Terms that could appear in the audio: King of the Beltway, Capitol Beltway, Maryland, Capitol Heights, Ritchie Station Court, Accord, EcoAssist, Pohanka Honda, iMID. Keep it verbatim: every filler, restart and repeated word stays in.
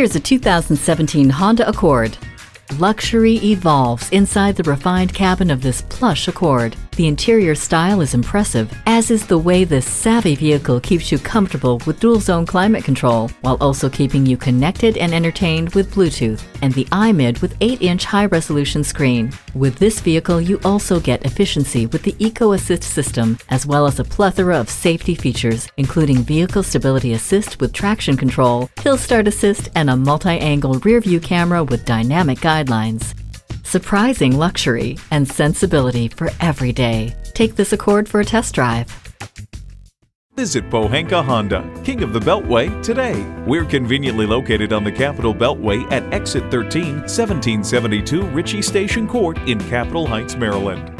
Here's a two thousand seventeen Honda Accord. Luxury evolves inside the refined cabin of this plush Accord. The interior style is impressive, as is the way this savvy vehicle keeps you comfortable with dual-zone climate control, while also keeping you connected and entertained with Bluetooth and the iMID with eight inch high-resolution screen. With this vehicle, you also get efficiency with the EcoAssist system, as well as a plethora of safety features, including Vehicle Stability Assist with traction control, hill start assist, and a multi-angle rear-view camera with dynamic guidelines. Surprising luxury and sensibility for every day. Take this Accord for a test drive. Visit Pohanka Honda, King of the Beltway, today. We're conveniently located on the Capitol Beltway at Exit thirteen, seventeen seventy-two Ritchie Station Court in Capitol Heights, Maryland.